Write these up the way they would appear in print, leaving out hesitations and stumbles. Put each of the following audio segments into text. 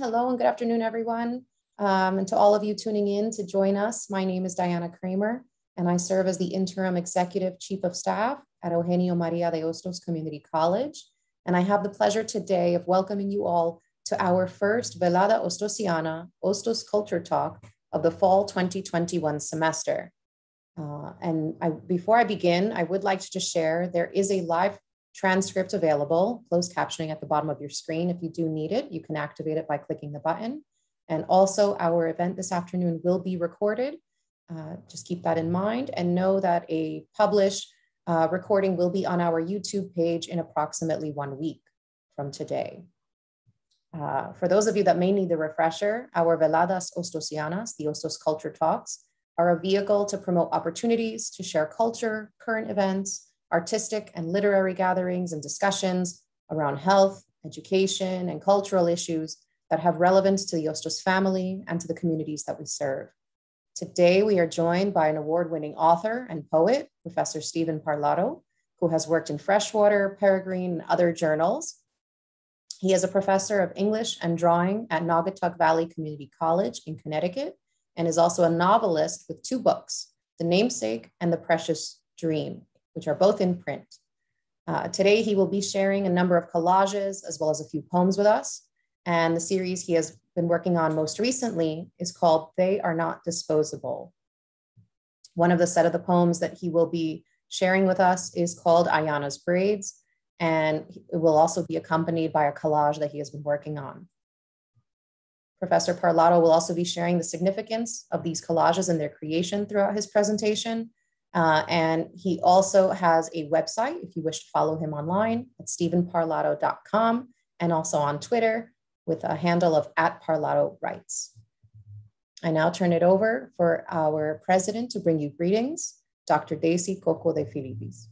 Hello and good afternoon, everyone. And to all of you tuning in to join us, my name is Diana Kramer, and I serve as the Interim Executive Chief of Staff at Eugenio Maria de Hostos Community College. And I have the pleasure today of welcoming you all to our first Velada Hostosiana, Hostos Culture Talk of the fall 2021 semester. Before I begin, I would like to just share, there is a live transcript available, closed captioning at the bottom of your screen. If you do need it, you can activate it by clicking the button. And also our event this afternoon will be recorded. Just keep that in mind and know that a published recording will be on our YouTube page in approximately 1 week from today. For those of you that may need the refresher, our Veladas Hostosianas, the Hostos Culture Talks, are a vehicle to promote opportunities to share culture, current events, artistic and literary gatherings and discussions around health, education, and cultural issues that have relevance to the Hostos family and to the communities that we serve. Today, we are joined by an award-winning author and poet, Professor Stephen Parlato, who has worked in Freshwater, Peregrine, and other journals. He is a professor of English and drawing at Naugatuck Valley Community College in Connecticut, and is also a novelist with 2 books, The Namesake and The Precious Dream, which are both in print. Today, he will be sharing a number of collages as well as a few poems with us. And the series he has been working on most recently is called They Are Not Disposable. One of the set of the poems that he will be sharing with us is called Ayana's Braids, and it will also be accompanied by a collage that he has been working on. Professor Parlato will also be sharing the significance of these collages and their creation throughout his presentation. And he also has a website if you wish to follow him online at stephenparlato.com, and also on Twitter with a handle of @ParlatoWrites. I now turn it over for our president to bring you greetings, Dr. Daisy Coco de Filippis.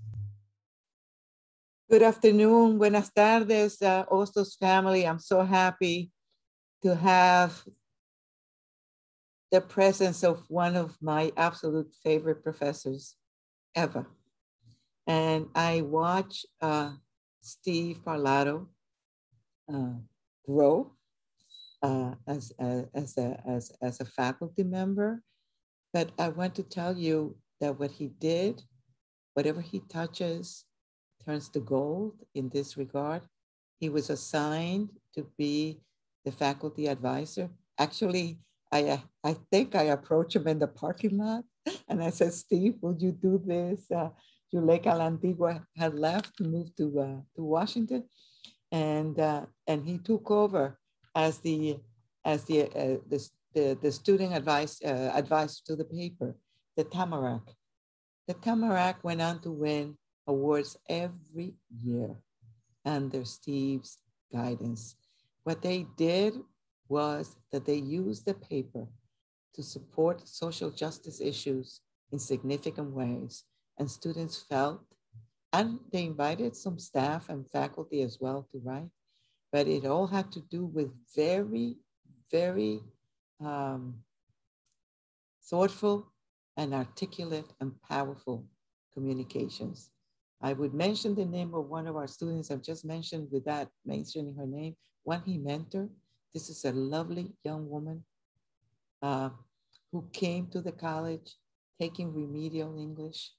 Good afternoon, buenas tardes, Hostos family. I'm so happy to have the presence of one of my absolute favorite professors ever. And I watch Steve Parlato grow as a faculty member. But I want to tell you that what he did, whatever he touches, turns to gold in this regard. He was assigned to be the faculty advisor. Actually, I think I approached him in the parking lot and I said, Steve, would you do this? Juleka Lantigua had left to move to Washington, and he took over as the student advisor to the paper, the Tamarack. The Tamarack went on to win awards every year under Steve's guidance. What they did was that they used the paper to support social justice issues in significant ways, and students felt, and they invited some staff and faculty as well to write, but it all had to do with very, very thoughtful and articulate and powerful communications. I would mention the name of one of our students I've just mentioned without mentioning her name, one he mentored. This is a lovely young woman who came to the college taking remedial English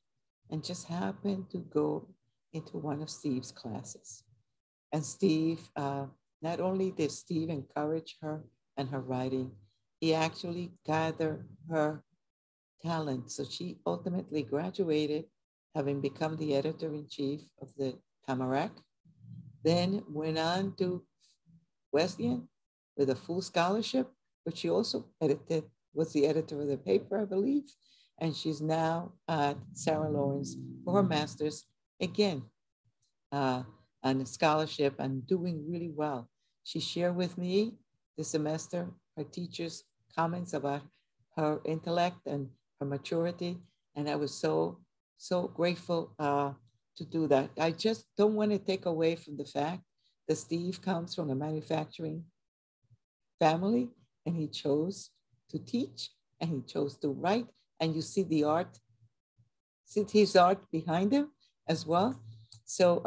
and just happened to go into one of Steve's classes. And Steve, not only did Steve encourage her and her writing, he actually gathered her talent. So she ultimately graduated, having become the editor-in-chief of the Tamarack, then went on to Wesleyan with a full scholarship, which she also edited, was the editor of the paper, I believe. And she's now at Sarah Lawrence for her master's, again, on a scholarship and doing really well. She shared with me this semester her teacher's comments about her intellect and her maturity, and I was so grateful to do that. I just don't want to take away from the fact that Steve comes from a manufacturing family, and he chose to teach and he chose to write. And you see the art, see his art behind him as well. So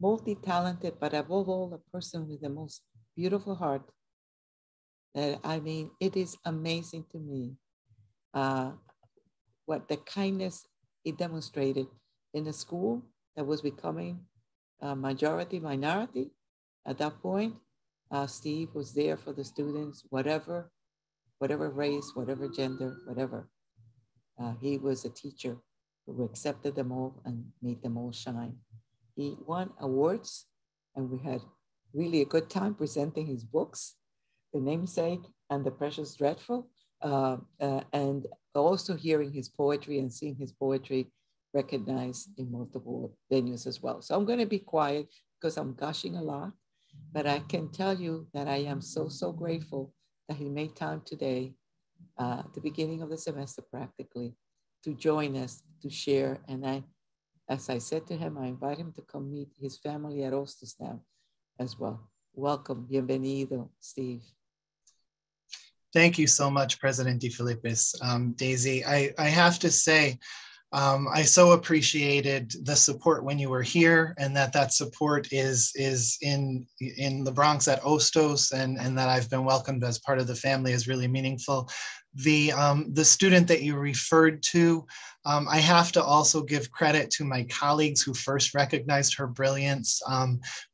multi-talented, but above all, a person with the most beautiful heart I mean, it is amazing to me what the kindness it demonstrated in a school that was becoming a minority. At that point, Steve was there for the students, whatever race, whatever gender, whatever. He was a teacher who accepted them all and made them all shine. He won awards, and we had really a good time presenting his books, The Namesake and The Precious Dreadful, and also hearing his poetry and seeing his poetry recognized in multiple venues as well. So I'm going to be quiet because I'm gushing a lot, but I can tell you that I am so, so grateful that he made time today, the beginning of the semester practically, to join us, to share. And I, as I said to him, I invite him to come meet his family at Hostos now as well. Welcome, bienvenido, Steve. Thank you so much, President de Filippis. Daisy, I have to say, I so appreciated the support when you were here, and that support is in the Bronx at Hostos, and that I've been welcomed as part of the family is really meaningful. The student that you referred to, I have to also give credit to my colleagues who first recognized her brilliance.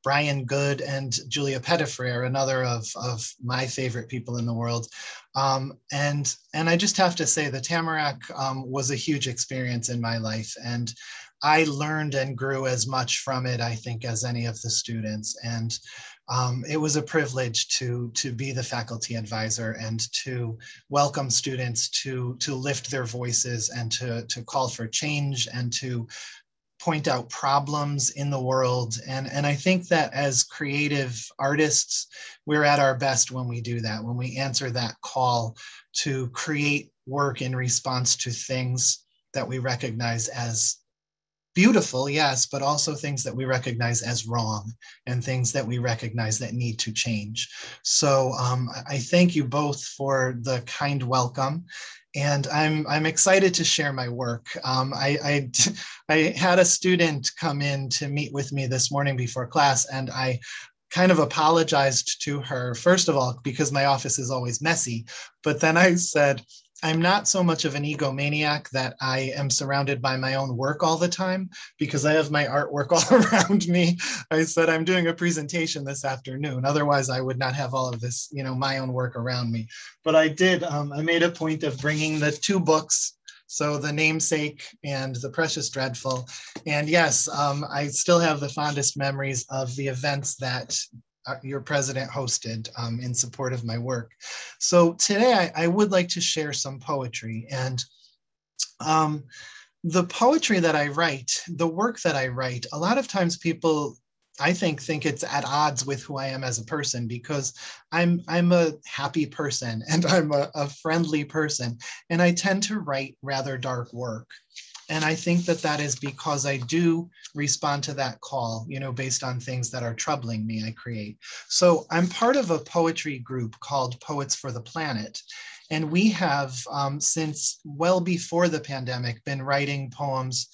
Brian Good and Julia Pettifrey are another of my favorite people in the world. And I just have to say the Tamarack was a huge experience in my life, and I learned and grew as much from it, I think, as any of the students. And it was a privilege to be the faculty advisor and to welcome students to lift their voices and to call for change and to point out problems in the world. And I think that as creative artists, we're at our best when we do that, when we answer that call to create work in response to things that we recognize as beautiful, yes, but also things that we recognize as wrong and things that we recognize that need to change. So I thank you both for the kind welcome, and I'm excited to share my work. I had a student come in to meet with me this morning before class, and I kind of apologized to her, first of all, because my office is always messy, but then I said, I'm not so much of an egomaniac that I am surrounded by my own work all the time, because I have my artwork all around me. I said, I'm doing a presentation this afternoon. Otherwise, I would not have all of this, you know, my own work around me. But I did, I made a point of bringing the two books. So The Namesake and The Precious Dreadful. And yes, I still have the fondest memories of the events that your president hosted in support of my work. So today I would like to share some poetry, and the poetry that I write, the work that I write, a lot of times people, I think it's at odds with who I am as a person, because I'm a happy person and I'm a friendly person, and I tend to write rather dark work. And I think that is because I do respond to that call, you know, based on things that are troubling me, I create. So I'm part of a poetry group called Poets for the Planet. And we have, since well before the pandemic, been writing poems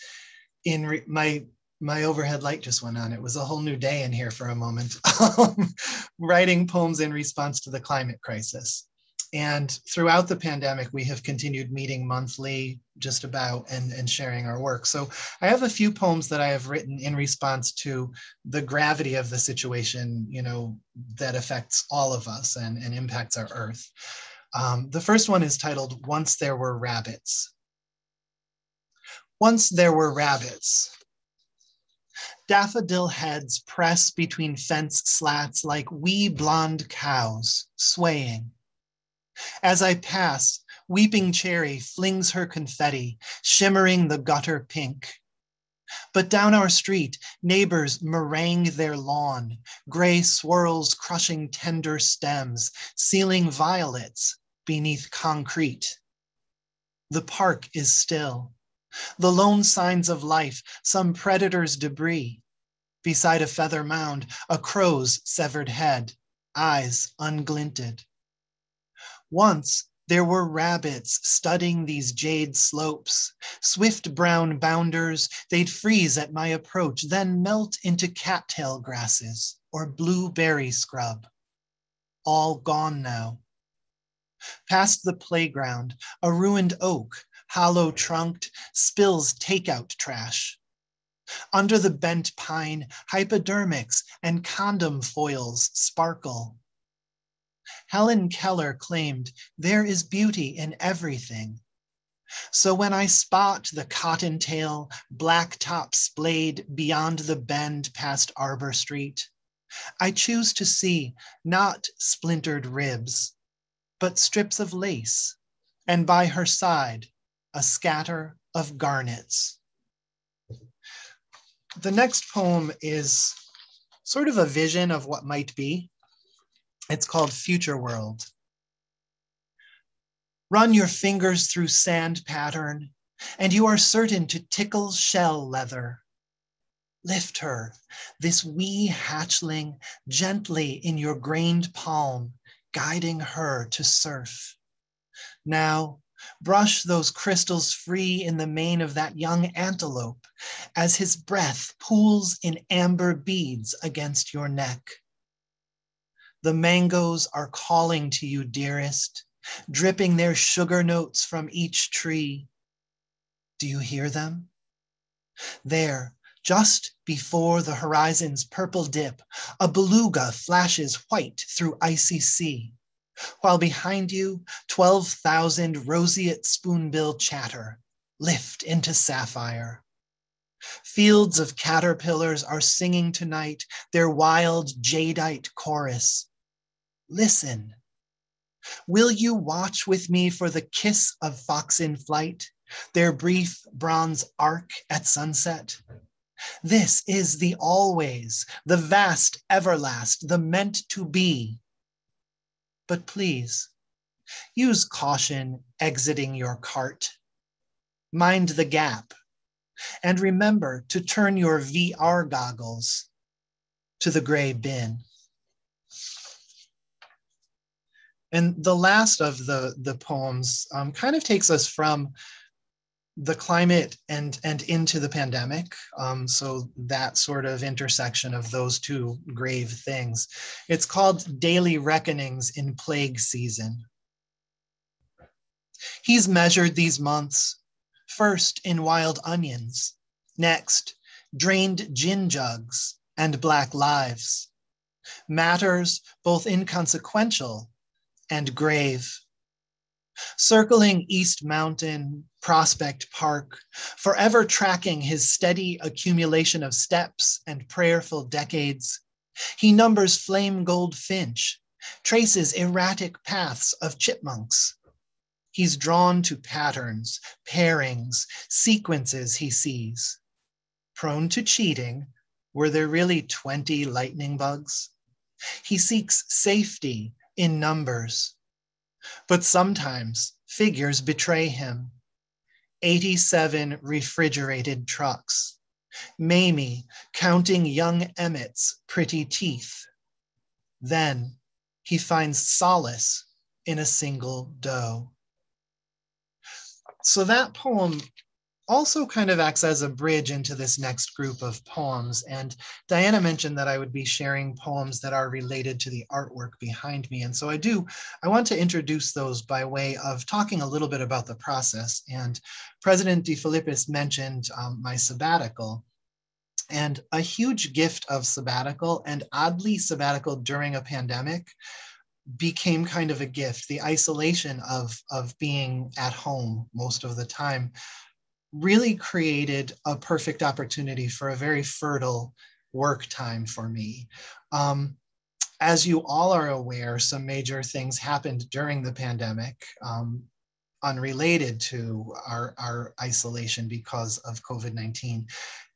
in my overhead light just went on. It was a whole new day in here for a moment. Writing poems in response to the climate crisis. And throughout the pandemic, we have continued meeting monthly, just about, and sharing our work. So I have a few poems that I have written in response to the gravity of the situation, you know, that affects all of us and impacts our earth. The first one is titled, Once There Were Rabbits. Once there were rabbits. Daffodil heads press between fence slats like wee blonde cows swaying. As I pass, weeping cherry flings her confetti, shimmering the gutter pink. But down our street, neighbors meringue their lawn, gray swirls crushing tender stems, sealing violets beneath concrete. The park is still. The lone signs of life, some predator's debris. Beside a feather mound, a crow's severed head, eyes unglinted. Once there were rabbits studding these jade slopes. Swift brown bounders, they'd freeze at my approach, then melt into cattail grasses or blueberry scrub. All gone now, past the playground, a ruined oak, hollow-trunked, spills takeout trash. Under the bent pine, hypodermics and condom foils sparkle. Helen Keller claimed, "There is beauty in everything." So when I spot the cottontail, blacktop splayed beyond the bend past Arbor Street, I choose to see not splintered ribs, but strips of lace, and by her side, a scatter of garnets. The next poem is sort of a vision of what might be. It's called Future World. Run your fingers through sand pattern, and you are certain to tickle shell leather. Lift her, this wee hatchling, gently in your grained palm, guiding her to surf. Now, brush those crystals free in the mane of that young antelope, as his breath pools in amber beads against your neck. The mangoes are calling to you, dearest, dripping their sugar notes from each tree. Do you hear them? There, just before the horizon's purple dip, a beluga flashes white through icy sea, while behind you, 12,000 roseate spoonbill chatter lift into sapphire. Fields of caterpillars are singing tonight their wild jadeite chorus. Listen. Will you watch with me for the kiss of fox in flight, their brief bronze arc at sunset? This is the always, the vast everlast, the meant to be. But please, use caution exiting your cart. Mind the gap, and remember to turn your VR goggles to the gray bin. And the last of the poems kind of takes us from the climate and into the pandemic. So that sort of intersection of those two grave things. It's called Daily Reckonings in Plague Season. He's measured these months, first in wild onions, next drained gin jugs and black lives. Matters both inconsequential and grave. Circling East Mountain, Prospect Park, forever tracking his steady accumulation of steps and prayerful decades, he numbers flame gold finch, traces erratic paths of chipmunks. He's drawn to patterns, pairings, sequences he sees. Prone to cheating, were there really 20 lightning bugs? He seeks safety in numbers, but sometimes figures betray him. 87 refrigerated trucks, Mamie counting young Emmett's pretty teeth. Then he finds solace in a single doe. So that poem also kind of acts as a bridge into this next group of poems. And Diana mentioned that I would be sharing poems that are related to the artwork behind me. And so I want to introduce those by way of talking a little bit about the process. And President de Filippis mentioned my sabbatical. And a huge gift of sabbatical, and oddly sabbatical during a pandemic, became kind of a gift. The isolation of being at home most of the time really created a perfect opportunity for a very fertile work time for me. As you all are aware, some major things happened during the pandemic, unrelated to our isolation because of COVID-19.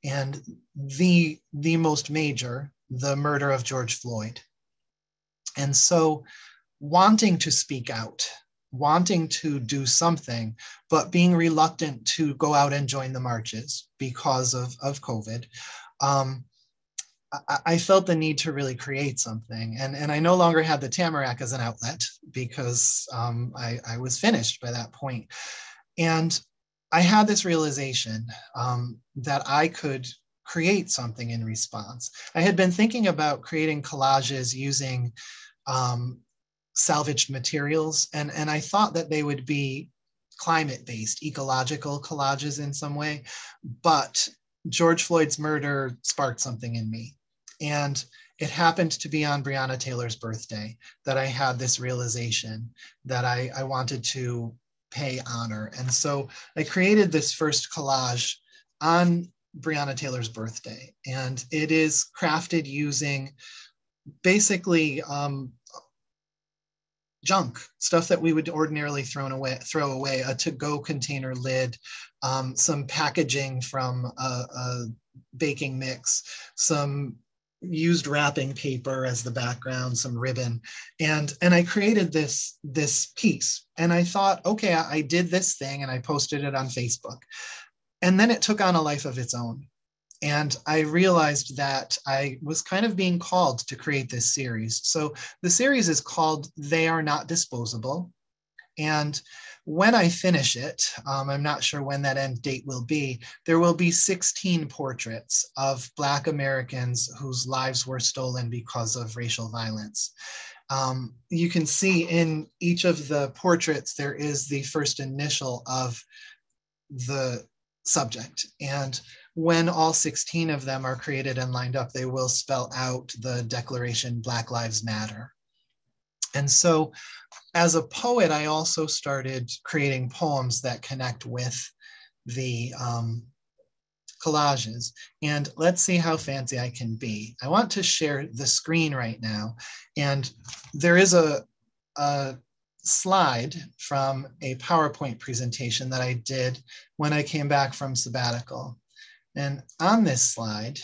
And the most major, the murder of George Floyd. And so wanting to speak out, wanting to do something, but being reluctant to go out and join the marches because of COVID, I felt the need to really create something. And I no longer had the Tamarack as an outlet because I was finished by that point. And I had this realization that I could create something in response. I had been thinking about creating collages using salvaged materials. And I thought that they would be climate-based, ecological collages in some way, but George Floyd's murder sparked something in me. And it happened to be on Breonna Taylor's birthday that I had this realization that I wanted to pay honor. And so I created this first collage on Breonna Taylor's birthday. And it is crafted using basically junk, stuff that we would ordinarily throw away, a to-go container lid, some packaging from a baking mix, some used wrapping paper as the background, some ribbon. And I created this piece. And I thought, okay, I did this thing and I posted it on Facebook. And then it took on a life of its own. And I realized that I was kind of being called to create this series. So the series is called They Are Not Disposable. And when I finish it, I'm not sure when that end date will be, there will be 16 portraits of Black Americans whose lives were stolen because of racial violence. You can see in each of the portraits, there is the first initial of the subject. And when all 16 of them are created and lined up, they will spell out the declaration Black Lives Matter. And so as a poet, I also started creating poems that connect with the collages. And let's see how fancy I can be. I want to share the screen right now. And there is a slide from a PowerPoint presentation that I did when I came back from sabbatical. And on this slide,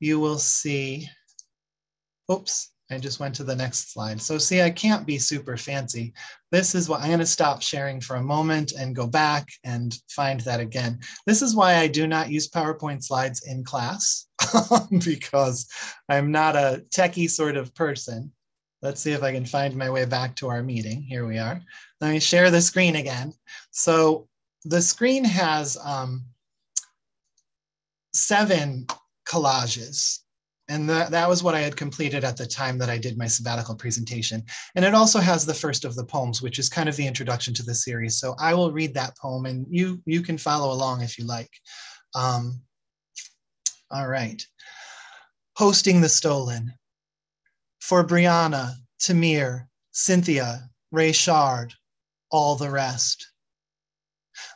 you will see, oops, I just went to the next slide. So see, I can't be super fancy. This is what I'm going to stop sharing for a moment and go back and find that again. This is why I do not use PowerPoint slides in class because I'm not a techie sort of person. Let's see if I can find my way back to our meeting. Here we are. Let me share the screen again. So the screen has 7 collages. And that was what I had completed at the time that I did my sabbatical presentation. And it also has the first of the poems, which is kind of the introduction to the series. So I will read that poem and you can follow along if you like. All right. Hosting the Stolen. For Brianna, Tamir, Cynthia, Rayshard, all the rest.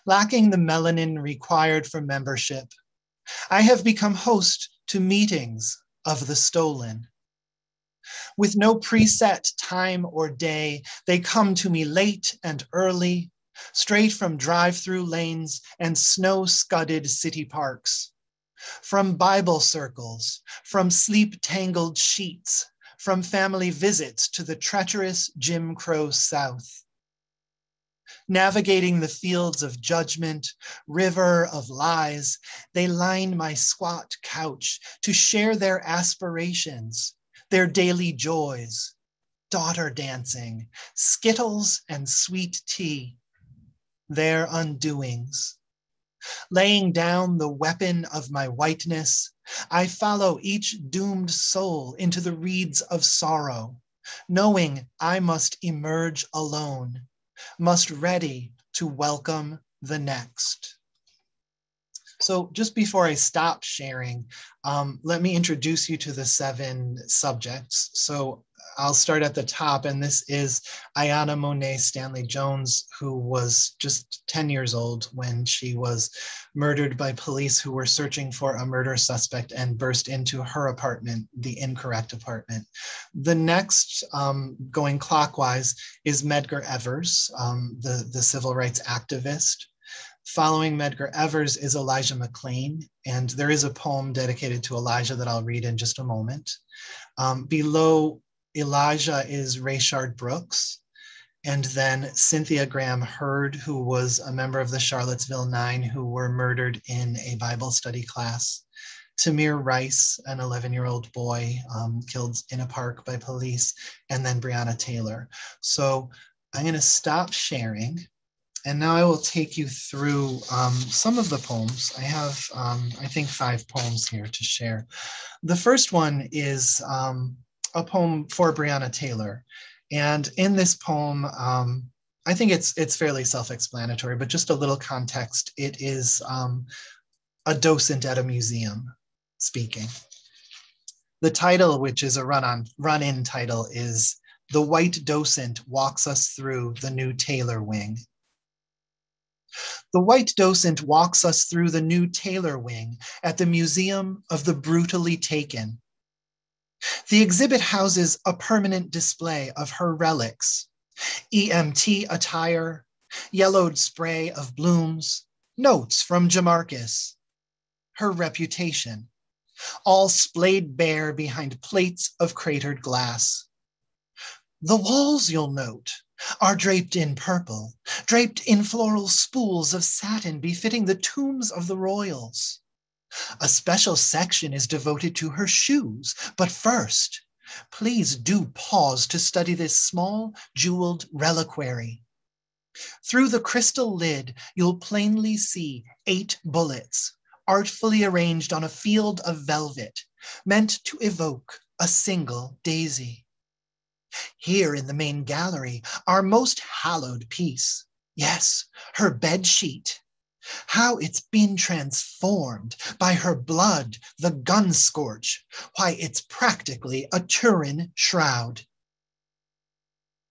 Lacking the melanin required for membership, I have become host to meetings of the stolen. With no preset time or day, they come to me late and early, straight from drive-through lanes and snow-scudded city parks, from Bible circles, from sleep-tangled sheets, from family visits to the treacherous Jim Crow South. Navigating the fields of judgment, river of lies, they line my squat couch to share their aspirations, their daily joys, daughter dancing, skittles and sweet tea, their undoings. Laying down the weapon of my whiteness, I follow each doomed soul into the reeds of sorrow, knowing I must emerge alone, must ready to welcome the next. So just before I stop sharing, let me introduce you to the 7 subjects. So I'll start at the top, and this is Ayana Monet Stanley Jones, who was just 10 years old when she was murdered by police who were searching for a murder suspect and burst into her apartment, the incorrect apartment. The next, going clockwise, is Medgar Evers, the civil rights activist. Following Medgar Evers is Elijah McClain, and there is a poem dedicated to Elijah that I'll read in just a moment. Below Elijah is Rayshard Brooks, and then Cynthia Graham Hurd, who was a member of the Charlottesville 9 who were murdered in a Bible study class. Tamir Rice, an 11-year-old boy killed in a park by police, and then Breonna Taylor. So I'm going to stop sharing, and now I will take you through some of the poems. I have, I think, 5 poems here to share. The first one is a poem for Breonna Taylor. And in this poem, I think it's fairly self-explanatory, but just a little context. It is a docent at a museum speaking. The title, which is a run-in title, is "The White Docent Walks Us Through the New Tailor Wing." The white docent walks us through the new tailor wing at the Museum of the Brutally Taken. The exhibit houses a permanent display of her relics, EMT attire, yellowed spray of blooms, notes from Jamarcus, her reputation, all splayed bare behind plates of cratered glass. The walls, you'll note, are draped in purple, draped in floral spools of satin befitting the tombs of the royals. A special section is devoted to her shoes, but first, please do pause to study this small jeweled reliquary. Through the crystal lid, you'll plainly see 8 bullets, artfully arranged on a field of velvet, meant to evoke a single daisy. Here in the main gallery, our most hallowed piece, yes, her bed sheet. How it's been transformed by her blood, the gun scorch. Why, it's practically a Turin shroud.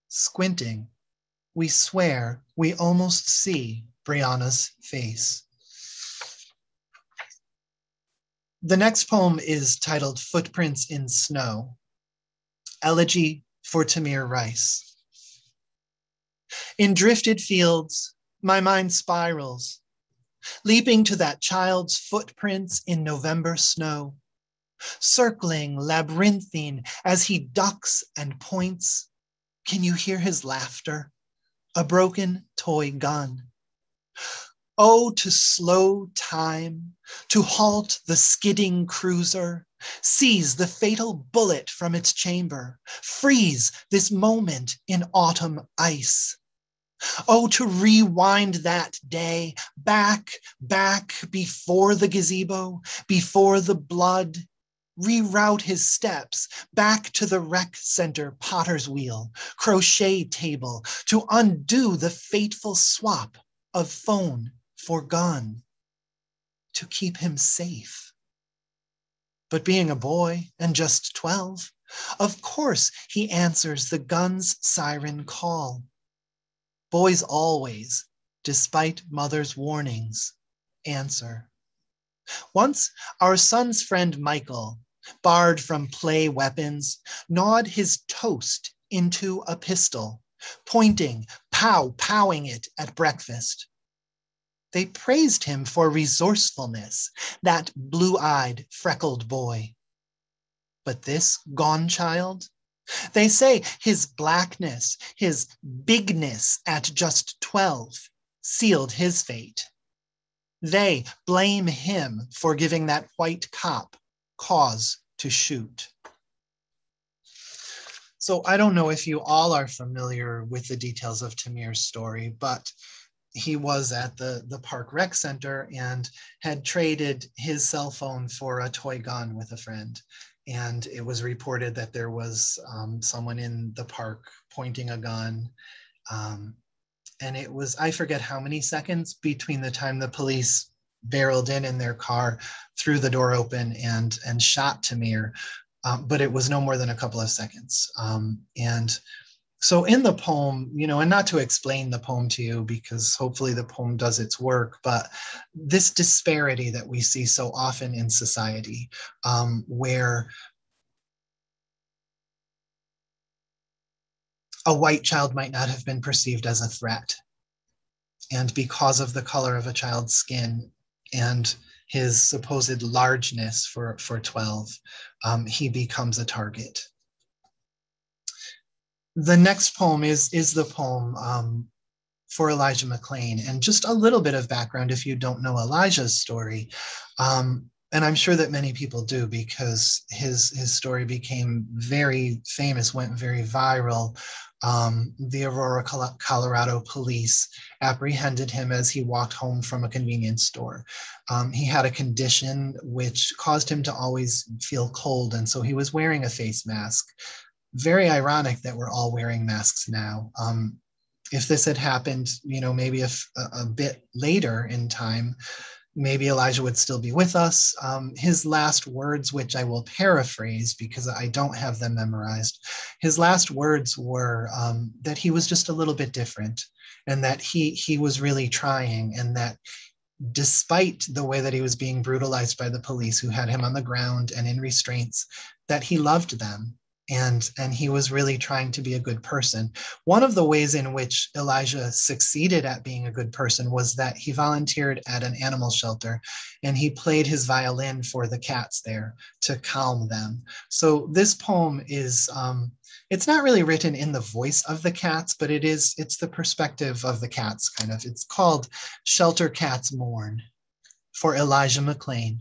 Squinting, we swear we almost see Brianna's face. The next poem is titled "Footprints in Snow," elegy for Tamir Rice. In drifted fields, my mind spirals, leaping to that child's footprints in November snow, circling labyrinthine as he ducks and points. Can you hear his laughter? A broken toy gun. Oh, to slow time, to halt the skidding cruiser, seize the fatal bullet from its chamber, freeze this moment in autumn ice. Oh, to rewind that day, back, before the gazebo, before the blood, reroute his steps back to the rec center potter's wheel, crochet table, to undo the fateful swap of phone for gun, to keep him safe. But being a boy and just 12, of course he answers the gun's siren call. Boys always, despite mother's warnings, answer. Once, our son's friend Michael, barred from play weapons, gnawed his toast into a pistol, pointing, powing it at breakfast. They praised him for resourcefulness, that blue-eyed, freckled boy. But this gone child? They say his blackness, his bigness at just 12 sealed his fate. They blame him for giving that white cop cause to shoot. So I don't know if you all are familiar with the details of Tamir's story, but he was at the park rec center and had traded his cell phone for a toy gun with a friend. And it was reported that there was someone in the park pointing a gun. And it was, I forget how many seconds between the time the police barreled in their car, threw the door open and shot Tamir. But it was no more than a couple of seconds. And so in the poem, you know, and not to explain the poem to you because hopefully the poem does its work, but this disparity that we see so often in society, where a white child might not have been perceived as a threat. And because of the color of a child's skin and his supposed largeness for 12, he becomes a target. The next poem is the poem for Elijah McClain. And just a little bit of background if you don't know Elijah's story. And I'm sure that many people do because his story became very famous, went very viral. The Aurora, Colorado police apprehended him as he walked home from a convenience store. He had a condition which caused him to always feel cold, and so he was wearing a face mask. very ironic that we're all wearing masks now. If this had happened, you know, maybe a bit later in time, maybe Elijah would still be with us. His last words, which I will paraphrase because I don't have them memorized, his last words were that he was just a little bit different, and that he was really trying, and that despite the way that he was being brutalized by the police who had him on the ground and in restraints, that he loved them. And he was really trying to be a good person. One of the ways in which Elijah succeeded at being a good person was that he volunteered at an animal shelter, and he played his violin for the cats there to calm them. So this poem is, it's not really written in the voice of the cats, but it's the perspective of the cats, kind of. It's called Shelter Cats Mourn, for Elijah McClain.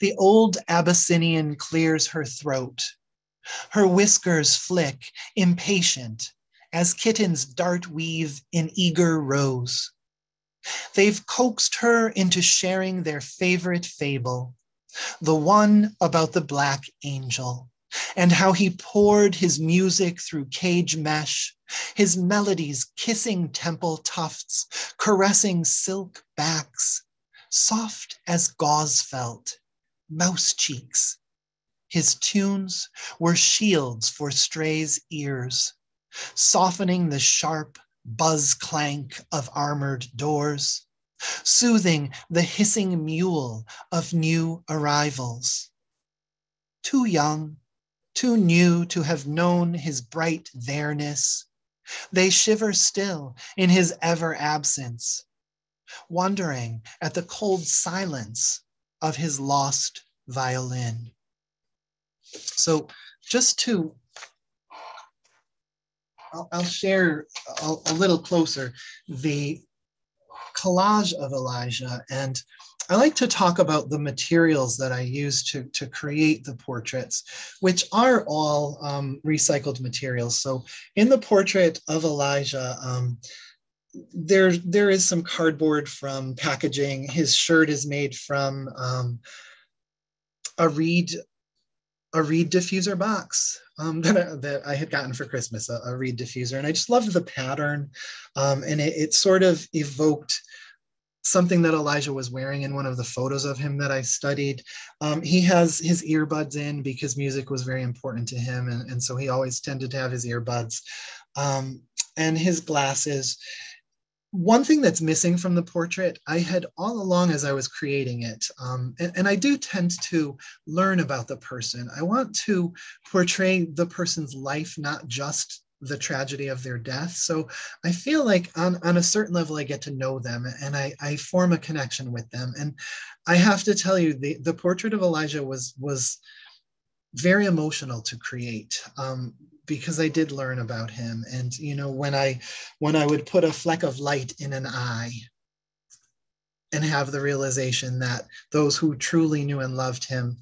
The old Abyssinian clears her throat. Her whiskers flick, impatient, as kittens dart weave in eager rows. They've coaxed her into sharing their favorite fable, the one about the black angel, and how he poured his music through cage mesh, his melodies kissing temple tufts, caressing silk backs, soft as gauze felt, mouse cheeks. His tunes were shields for strays' ears, softening the sharp buzz clank of armored doors, soothing the hissing mule of new arrivals. Too young, too new to have known his bright there-ness, they shiver still in his ever absence, wondering at the cold silence of his lost violin. So just to, I'll share a little closer the collage of Elijah. And I like to talk about the materials that I use to create the portraits, which are all recycled materials. So in the portrait of Elijah, there is some cardboard from packaging. His shirt is made from a reed diffuser box that I had gotten for Christmas, a reed diffuser. And I just loved the pattern. And it sort of evoked something that Elijah was wearing in one of the photos of him that I studied. He has his earbuds in because music was very important to him. And so he always tended to have his earbuds and his glasses. One thing that's missing from the portrait, I had all along as I was creating it, and I do tend to learn about the person. I want to portray the person's life, not just the tragedy of their death. So I feel like on a certain level, I get to know them, and I form a connection with them. And I have to tell you, the portrait of Elijah was very emotional to create. Because I did learn about him. And, you know, when I would put a fleck of light in an eye and have the realization that those who truly knew and loved him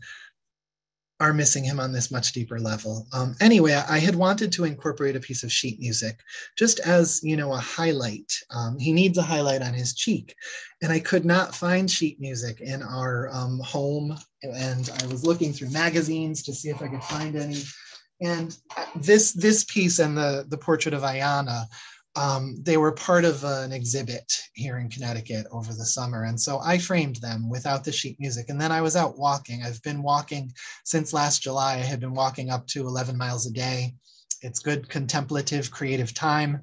are missing him on this much deeper level. Anyway, I had wanted to incorporate a piece of sheet music just as, you know, a highlight. He needs a highlight on his cheek. And I could not find sheet music in our home. And I was looking through magazines to see if I could find any. And this piece and the portrait of Ayana, they were part of an exhibit here in Connecticut over the summer. And so I framed them without the sheet music. And then I was out walking. I've been walking since last July. I had been walking up to 11 miles a day. It's good contemplative, creative time.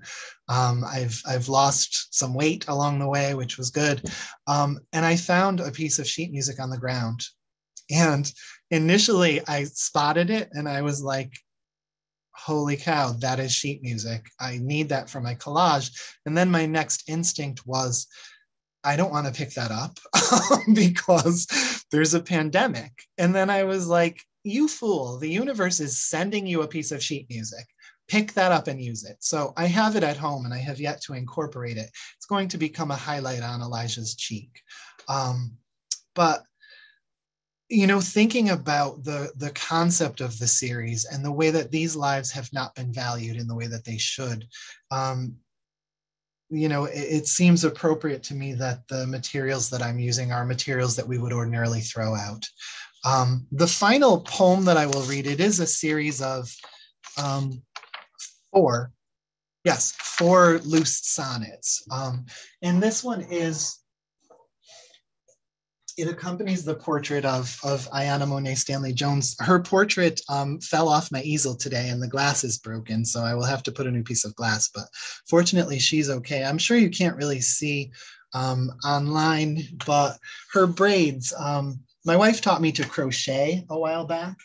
I've lost some weight along the way, which was good. And I found a piece of sheet music on the ground. And initially I spotted it and I was like, holy cow, that is sheet music. I need that for my collage. And then my next instinct was, I don't want to pick that up because there's a pandemic. And then I was like, you fool, the universe is sending you a piece of sheet music. Pick that up and use it. So I have it at home and I have yet to incorporate it. It's going to become a highlight on Elijah's cheek. But you know, thinking about the concept of the series and the way that these lives have not been valued in the way that they should, you know, it seems appropriate to me that the materials that I'm using are materials that we would ordinarily throw out. The final poem that I will read, it is a series of four loose sonnets. And this one is, it accompanies the portrait of Ayana Monet Stanley Jones. Her portrait fell off my easel today and the glass is broken, so I will have to put a new piece of glass, but fortunately she's okay. I'm sure you can't really see online, but her braids, my wife taught me to crochet a while back,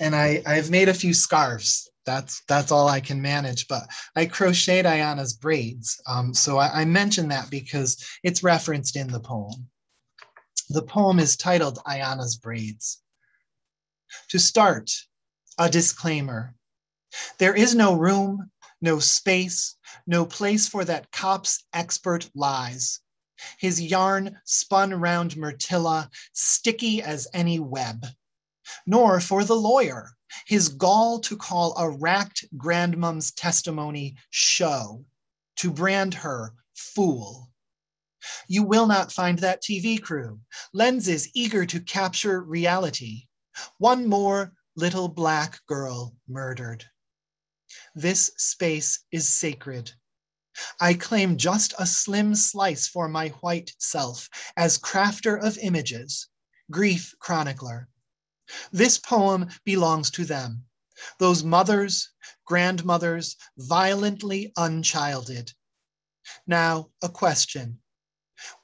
and I've made a few scarves. That's all I can manage, but I crocheted Ayana's braids. So I mentioned that because it's referenced in the poem. The poem is titled Ayana's Braids. To start, a disclaimer. There is no room, no space, no place for that cop's expert lies. His yarn spun round Myrtilla, sticky as any web. Nor for the lawyer, his gall to call a racked grandmum's testimony show, to brand her fool. You will not find that TV crew, lenses eager to capture reality. One more little black girl murdered. This space is sacred. I claim just a slim slice for my white self as crafter of images, grief chronicler. This poem belongs to them, those mothers, grandmothers, violently unchilded. Now, a question.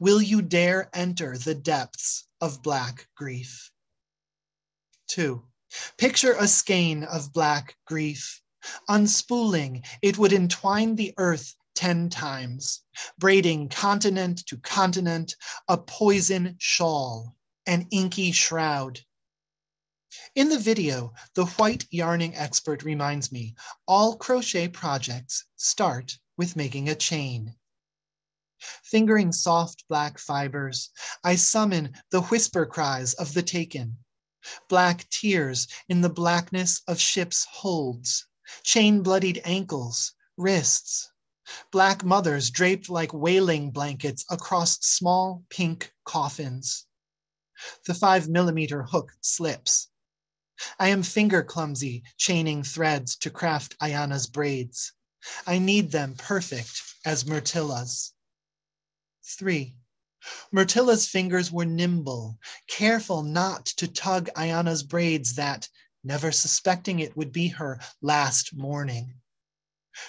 Will you dare enter the depths of Black grief? 2. Picture a skein of Black grief. Unspooling, it would entwine the earth 10 times, braiding continent to continent, a poison shawl, an inky shroud. In the video, the white yarning expert reminds me, all crochet projects start with making a chain. Fingering soft black fibers, I summon the whisper cries of the taken. Black tears in the blackness of ships' holds, chain-bloodied ankles, wrists. Black mothers draped like wailing blankets across small pink coffins. The 5mm hook slips. I am finger clumsy, chaining threads to craft Ayana's braids. I need them perfect as Myrtilla's. 3. Myrtilla's fingers were nimble, careful not to tug Ayana's braids that, never suspecting it would be her last morning.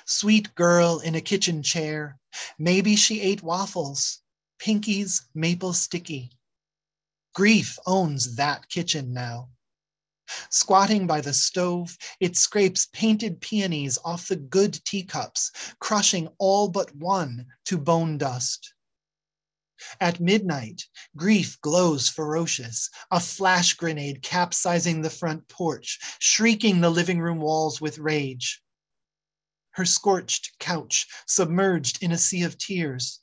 Sweet girl in a kitchen chair, maybe she ate waffles, Pinky's maple sticky. Grief owns that kitchen now. Squatting by the stove, it scrapes painted peonies off the good teacups, crushing all but one to bone dust. At midnight, grief glows ferocious, a flash grenade capsizing the front porch, shrieking the living room walls with rage. Her scorched couch, submerged in a sea of tears,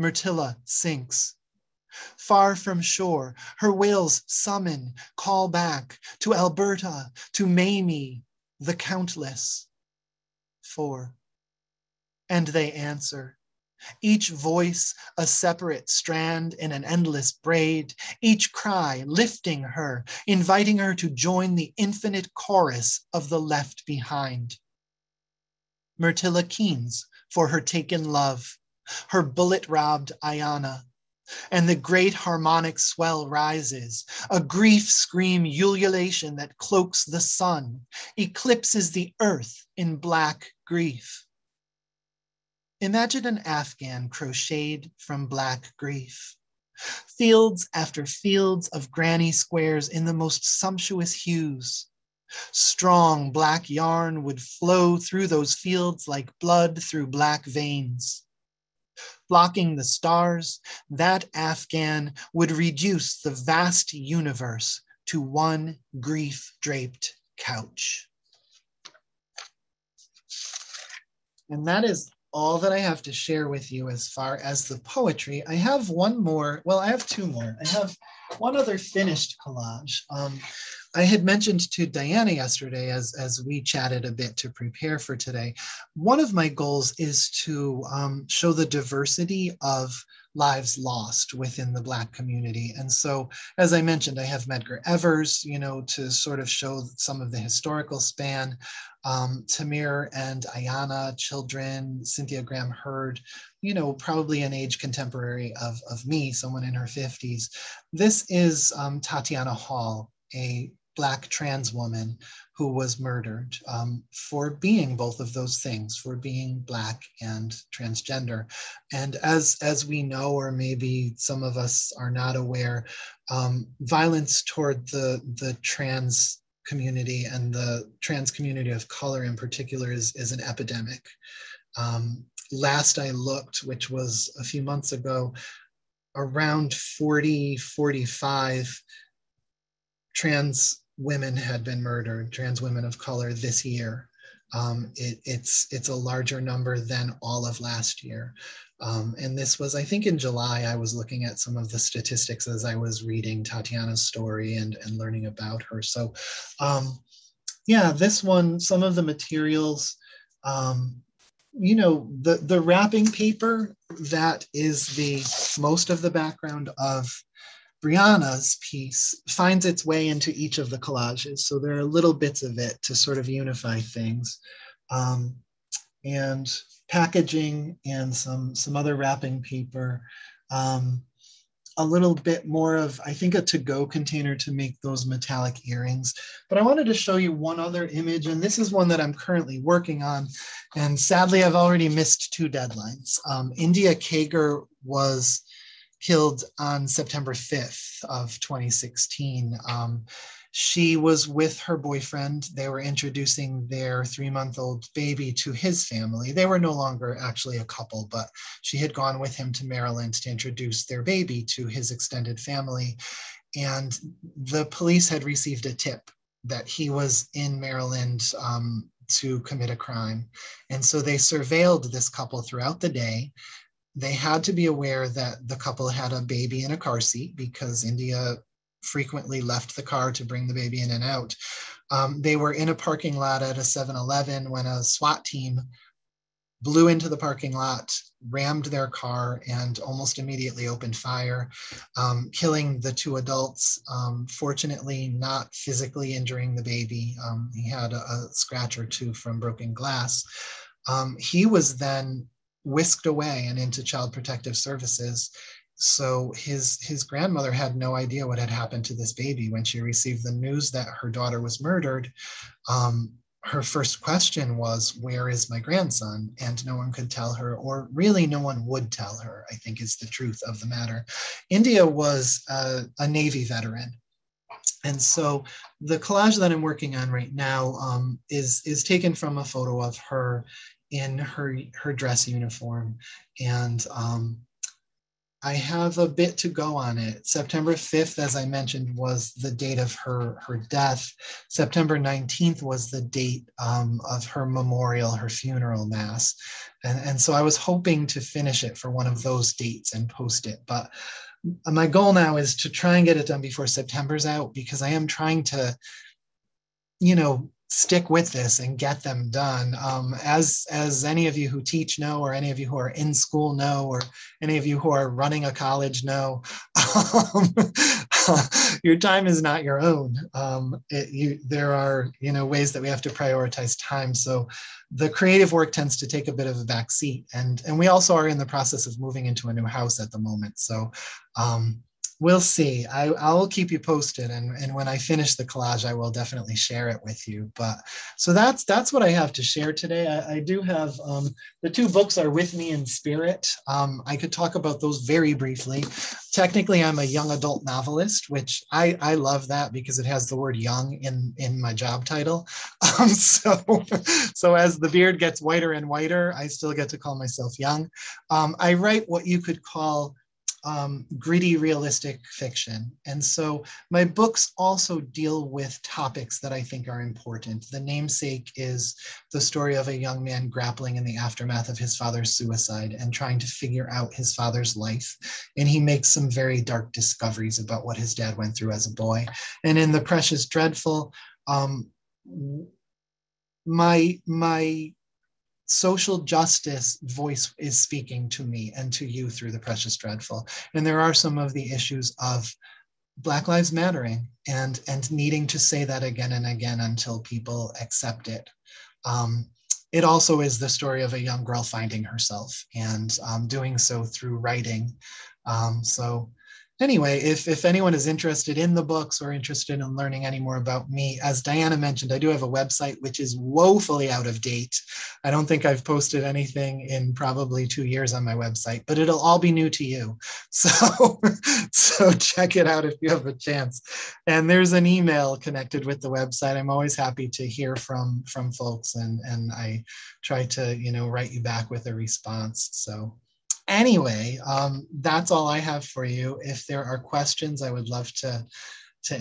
Myrtilla sinks. Far from shore, her wails summon, call back to Alberta, to Mamie, the countless. 4. And they answer, each voice a separate strand in an endless braid, each cry lifting her, inviting her to join the infinite chorus of the left behind. Myrtilla keens for her taken love, her bullet-robbed Ayana, and the great harmonic swell rises, a grief scream ululation that cloaks the sun, eclipses the earth in black grief. Imagine an Afghan crocheted from black grief. Fields after fields of granny squares in the most sumptuous hues. Strong black yarn would flow through those fields like blood through black veins. Blocking the stars, that Afghan would reduce the vast universe to one grief-draped couch. And that is all that I have to share with you as far as the poetry. I have one more, well, I have two more. I have one other finished collage. I had mentioned to Diana yesterday as we chatted a bit to prepare for today, one of my goals is to show the diversity of lives lost within the Black community. And so, as I mentioned, I have Medgar Evers, you know, to sort of show some of the historical span, Tamir and Ayana, children, Cynthia Graham Hurd, you know, probably an age contemporary of me, someone in her 50s. This is Tatiana Hall, a Black trans woman who was murdered for being both of those things, for being Black and transgender. And as we know, or maybe some of us are not aware, violence toward the trans community and the trans community of color in particular is an epidemic. Last I looked, which was a few months ago, around 40, 45 trans women had been murdered, trans women of color this year. It's a larger number than all of last year. And this was, I think in July, I was looking at some of the statistics as I was reading Tatiana's story and learning about her. So yeah, this one, some of the materials, you know, the wrapping paper, that is the most of the background of Brianna's piece, finds its way into each of the collages. So there are little bits of it to sort of unify things. And packaging and some other wrapping paper. A little bit more of, I think, a to-go container to make those metallic earrings. But I wanted to show you one other image, and this is one that I'm currently working on. And sadly, I've already missed two deadlines. India Kagar was killed on September 5th of 2016. She was with her boyfriend. They were introducing their 3-month-old baby to his family. They were no longer actually a couple, but she had gone with him to Maryland to introduce their baby to his extended family. And the police had received a tip that he was in Maryland to commit a crime. And so they surveilled this couple throughout the day. They had to be aware that the couple had a baby in a car seat because India frequently left the car to bring the baby in and out. They were in a parking lot at a 7-Eleven when a SWAT team blew into the parking lot, rammed their car, and almost immediately opened fire, killing the two adults, fortunately not physically injuring the baby. He had a scratch or two from broken glass. He was then whisked away and into Child Protective Services. So his grandmother had no idea what had happened to this baby. When she received the news that her daughter was murdered, her first question was, "Where is my grandson?" And no one could tell her, or really no one would tell her, I think is the truth of the matter. India was a Navy veteran. And so the collage that I'm working on right now is taken from a photo of her in her dress uniform. And I have a bit to go on it. September 5th, as I mentioned, was the date of her death. September 19th was the date of her memorial, her funeral mass. And so I was hoping to finish it for one of those dates and post it. But my goal now is to try and get it done before September's out, because I am trying to, you know, stick with this and get them done. As any of you who teach know, or any of you who are in school know, or any of you who are running a college know, your time is not your own. There are, you know, ways that we have to prioritize time. So the creative work tends to take a bit of a back seat. And we also are in the process of moving into a new house at the moment. So we'll see. I'll keep you posted. And when I finish the collage, I will definitely share it with you. But so that's what I have to share today. I do have the two books are with me in spirit. I could talk about those very briefly. Technically, I'm a young adult novelist, which I love that because it has the word young in my job title. So as the beard gets whiter and whiter, I still get to call myself young. I write what you could call gritty, realistic fiction. And so my books also deal with topics that I think are important. The Namesake is the story of a young man grappling in the aftermath of his father's suicide and trying to figure out his father's life. And he makes some very dark discoveries about what his dad went through as a boy. And in The Precious Dreadful, my social justice voice is speaking to me and to you through The Precious Dreadful. And there are some of the issues of Black Lives Mattering and needing to say that again and again until people accept it. It also is the story of a young girl finding herself and doing so through writing. So anyway, if anyone is interested in the books or interested in learning any more about me, as Diana mentioned, I do have a website which is woefully out of date. I don't think I've posted anything in probably 2 years on my website, but it'll all be new to you. So check it out if you have a chance. And there's an email connected with the website. I'm always happy to hear from folks, and I try to, write you back with a response. So anyway, that's all I have for you. If there are questions, I would love to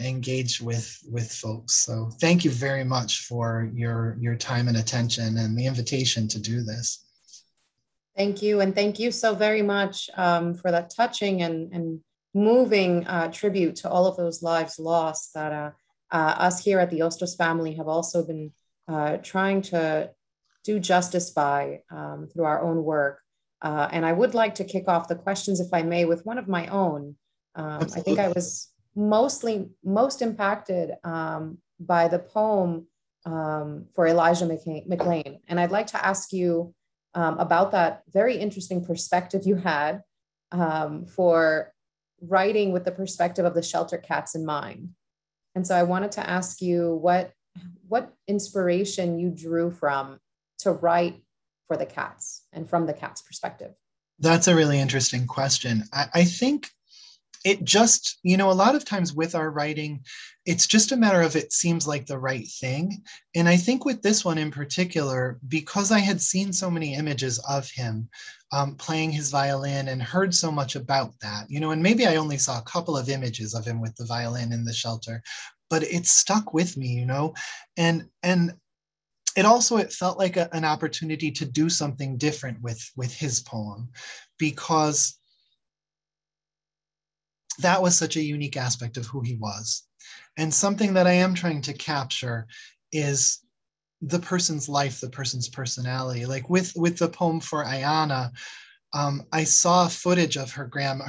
engage with folks. So thank you very much for your time and attention and the invitation to do this. Thank you. And thank you so very much for that touching and moving tribute to all of those lives lost that us here at the Hostos family have also been trying to do justice by through our own work. And I would like to kick off the questions, if I may, with one of my own. I think I was most impacted by the poem for Elijah McClain. And I'd like to ask you about that very interesting perspective you had for writing with the perspective of the shelter cats in mind. And so I wanted to ask you what inspiration you drew from to write for the cats and from the cat's perspective? That's a really interesting question. I think it just, a lot of times with our writing, it's just a matter of it seems like the right thing. And I think with this one in particular, because I had seen so many images of him playing his violin and heard so much about that, and maybe I only saw a couple of images of him with the violin in the shelter, but it stuck with me, and it also, it felt like an opportunity to do something different with his poem, because that was such a unique aspect of who he was. And something that I am trying to capture is the person's life, the person's personality. Like with the poem for Ayana, I saw footage of her grandma.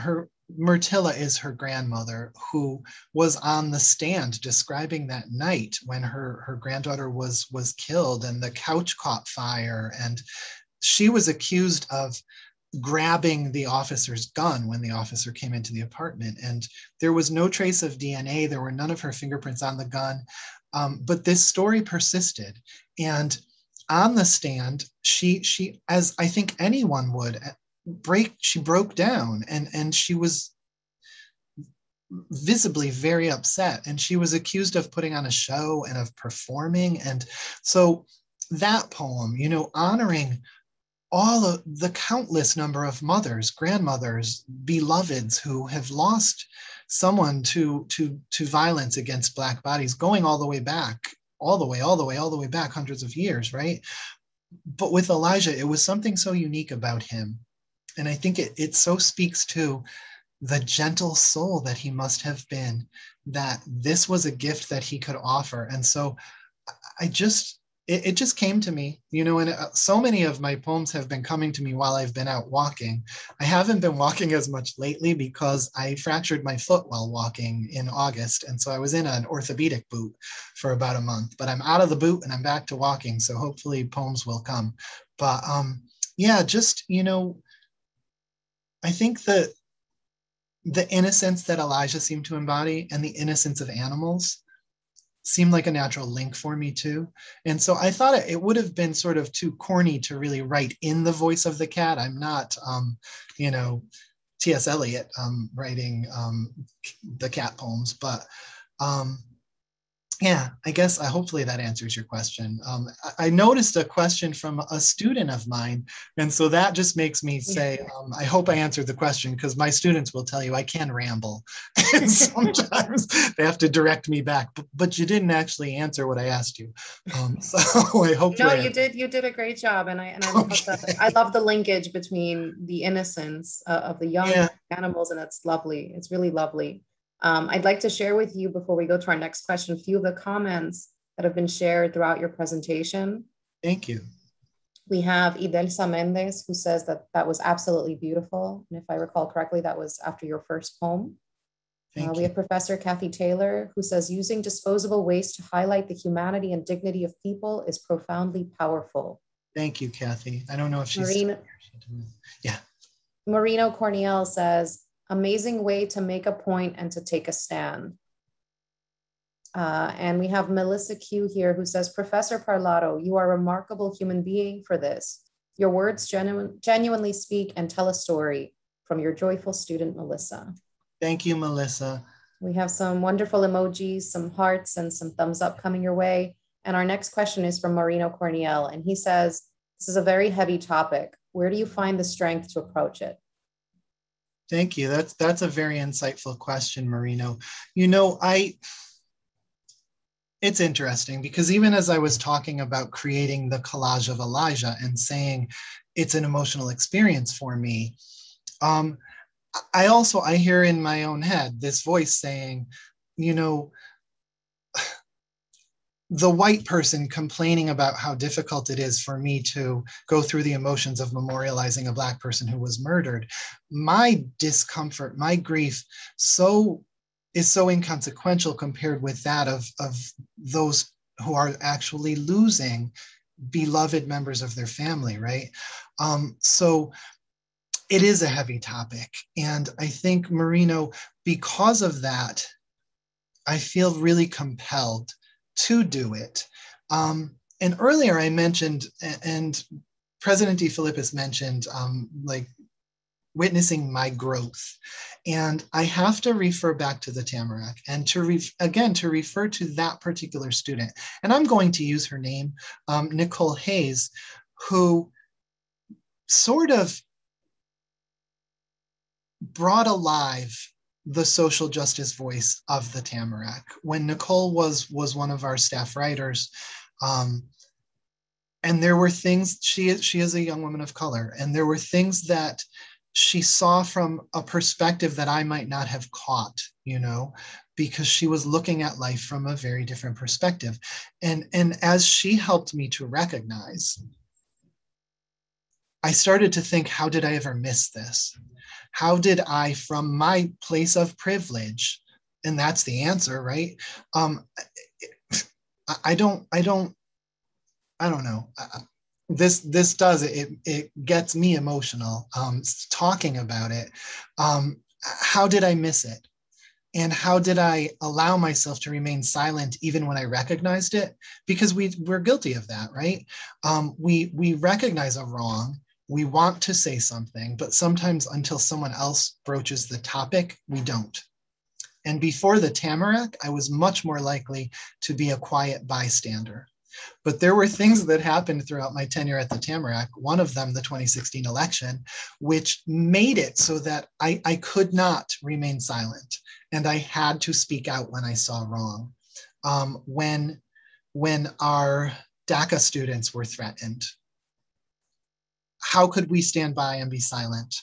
Myrtilla is her grandmother, who was on the stand describing that night when her granddaughter was killed and the couch caught fire. And she was accused of grabbing the officer's gun when the officer came into the apartment. And there was no trace of DNA. There were none of her fingerprints on the gun. But this story persisted. And on the stand, she, as I think anyone would, she broke down and she was visibly very upset, and she was accused of putting on a show and of performing. And so that poem, honoring all of the countless number of mothers, grandmothers, beloveds who have lost someone to violence against Black bodies, going all the way back, all the way back hundreds of years, right? But with Elijah, it was something so unique about him. And I think it so speaks to the gentle soul that he must have been, that this was a gift that he could offer. And so it just came to me, and so many of my poems have been coming to me while I've been out walking. I haven't been walking as much lately because I fractured my foot while walking in August. And so I was in an orthopedic boot for about a month, but I'm out of the boot and I'm back to walking. So hopefully poems will come. But yeah, just, I think that the innocence that Elijah seemed to embody and the innocence of animals seemed like a natural link for me too. And so I thought it would have been sort of too corny to really write in the voice of the cat. I'm not, T.S. Eliot writing the cat poems, but Yeah, I guess hopefully that answers your question. I noticed a question from a student of mine. And so that just makes me say, I hope I answered the question, because my students will tell you I can ramble. And sometimes they have to direct me back, but you didn't actually answer what I asked you. So I hope. No, you did a great job. And I love the linkage between the innocence of the young animals. And that's lovely. It's really lovely. I'd like to share with you, before we go to our next question, a few of the comments that have been shared throughout your presentation. Thank you. We have Idelsa Mendez, who says that that was absolutely beautiful. And if I recall correctly, that was after your first poem. Thank you. We have Professor Kathy Taylor, who says, using disposable waste to highlight the humanity and dignity of people is profoundly powerful. Thank you, Kathy. I don't know if she's Marino Corniel says, amazing way to make a point and to take a stand. And we have Melissa Q here, who says, Professor Parlato, you are a remarkable human being for this. Your words genuinely speak and tell a story. From your joyful student, Melissa. Thank you, Melissa. We have some wonderful emojis, some hearts, and some thumbs up coming your way. And our next question is from Marino Corniel. And he says, this is a very heavy topic. Where do you find the strength to approach it? Thank you. That's a very insightful question, Marino. You know, it's interesting, because even as I was talking about creating the collage of Elijah and saying it's an emotional experience for me, I hear in my own head this voice saying, you know, the white person complaining about how difficult it is for me to go through the emotions of memorializing a Black person who was murdered. My discomfort, my grief is so inconsequential compared with that of those who are actually losing beloved members of their family, right? So it is a heavy topic. And I think, Marino, because of that, I feel really compelled to do it. And earlier I mentioned, and President de Filippis mentioned, like witnessing my growth. And I have to refer back to the Tamarack and to refer to that particular student. And I'm going to use her name, Nicole Hayes, who sort of brought alive the social justice voice of the Tamarack. When Nicole was one of our staff writers, and there were things, she is a young woman of color, and there were things that she saw from a perspective that I might not have caught, you know, because she was looking at life from a very different perspective. And as she helped me to recognize, I started to think, how did I ever miss this? How did I, from my place of privilege, and that's the answer, right? I don't know. This does it. It gets me emotional talking about it. How did I miss it? And how did I allow myself to remain silent even when I recognized it? Because we're guilty of that, right? We recognize a wrong. We want to say something, but sometimes until someone else broaches the topic, we don't. And before the Tamarack, I was much more likely to be a quiet bystander. But there were things that happened throughout my tenure at the Tamarack, one of them, the 2016 election, which made it so that I could not remain silent. And I had to speak out when I saw wrong. When our DACA students were threatened, how could we stand by and be silent?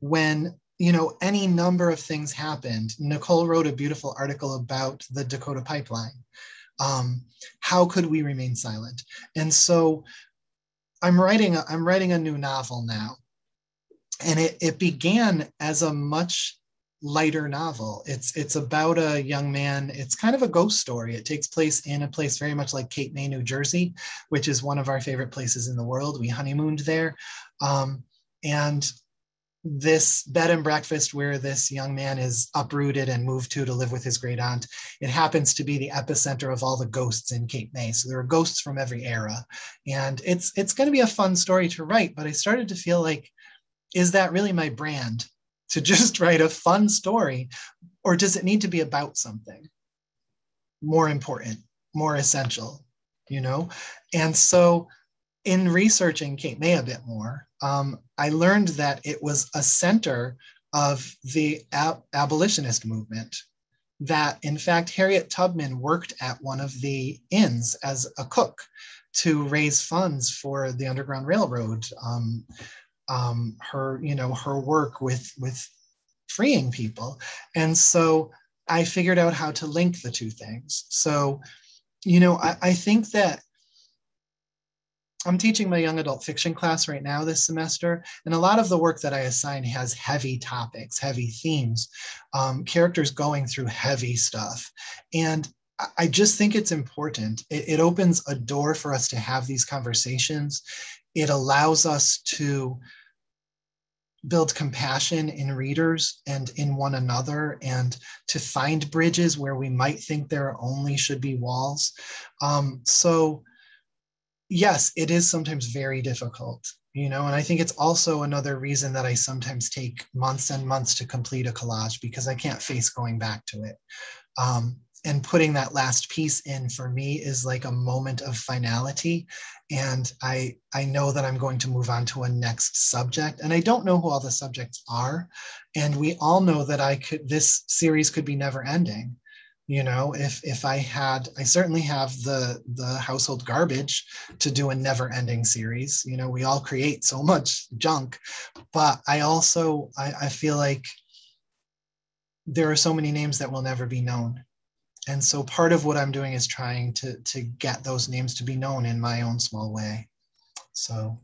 When, you know, any number of things happened, Nicole wrote a beautiful article about the Dakota pipeline. How could we remain silent? And so I'm writing a new novel now. And it began as a much lighter novel. It's about a young man. It's kind of a ghost story. It takes place in a place very much like Cape May, New Jersey, which is one of our favorite places in the world. We honeymooned there. And this bed and breakfast where this young man is uprooted and moved to live with his great aunt, it happens to be the epicenter of all the ghosts in Cape May. So there are ghosts from every era. And it's going to be a fun story to write, but I started to feel like, is that really my brand? To just write a fun story, or does it need to be about something? more important, more essential, you know? And so in researching Cape May a bit more, I learned that it was a center of the abolitionist movement, that in fact, Harriet Tubman worked at one of the inns as a cook to raise funds for the Underground Railroad. Her, you know, her work with freeing people. And so I figured out how to link the two things. So, you know, I think that I'm teaching my young adult fiction class right now this semester, and a lot of the work that I assign has heavy topics, heavy themes, characters going through heavy stuff. And I just think it's important. It opens a door for us to have these conversations. It allows us to build compassion in readers and in one another, and to find bridges where we might think there only should be walls. So yes, it is sometimes very difficult, you know, and I think it's also another reason that I sometimes take months and months to complete a collage, because I can't face going back to it. And putting that last piece in for me is like a moment of finality. And I know that I'm going to move on to a next subject, and I don't know who all the subjects are. And we all know that this series could be never ending. You know, if I certainly have the household garbage to do a never ending series. You know, we all create so much junk, but I feel like there are so many names that will never be known. And so part of what I'm doing is trying to get those names to be known in my own small way. So.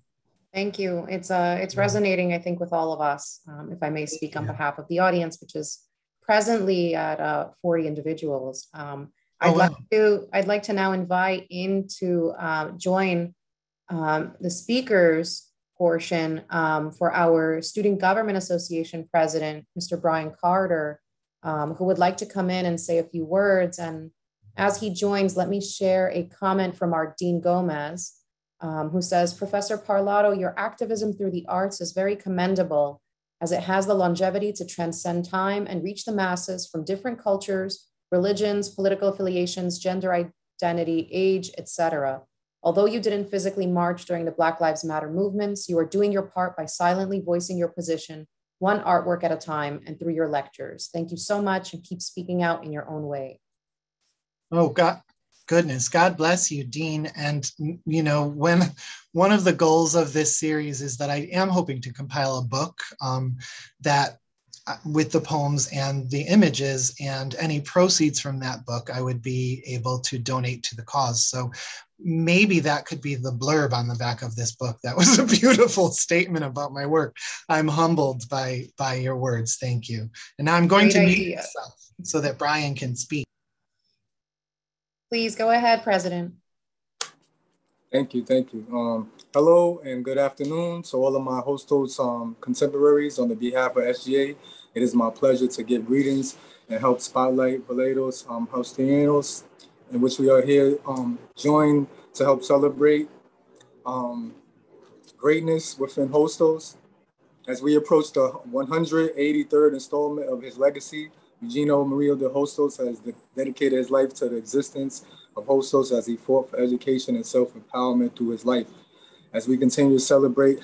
Thank you. It's resonating, I think, with all of us, if I may speak on behalf of the audience, which is presently at 40 individuals. I'd like to now invite in to join the speakers portion for our Student Government Association President, Mr. Brian Carter, who would like to come in and say a few words. And as he joins, let me share a comment from our Dean Gomez, who says, Professor Parlato, your activism through the arts is very commendable, as it has the longevity to transcend time and reach the masses from different cultures, religions, political affiliations, gender identity, age, etc. Although you didn't physically march during the Black Lives Matter movements, you are doing your part by silently voicing your position, one artwork at a time, and through your lectures. Thank you so much, and keep speaking out in your own way. Oh, goodness, God bless you, Dean. And, you know, when one of the goals of this series is that I am hoping to compile a book that with the poems and the images, and any proceeds from that book, I would be able to donate to the cause. So maybe that could be the blurb on the back of this book. That was a beautiful statement about my work. I'm humbled by your words. Thank you. And now I'm going to mute myself so that Brian can speak. Please go ahead, President. Thank you. Hello and good afternoon to all of my Hostos contemporaries on the behalf of SGA. It is my pleasure to give greetings and help spotlight Parlato's Hostianos, in which we are here joined to help celebrate greatness within Hostos. As we approach the 183rd installment of his legacy, Eugenio Maria de Hostos has dedicated his life to the existence of Hostos as he fought for education and self-empowerment through his life. As we continue to celebrate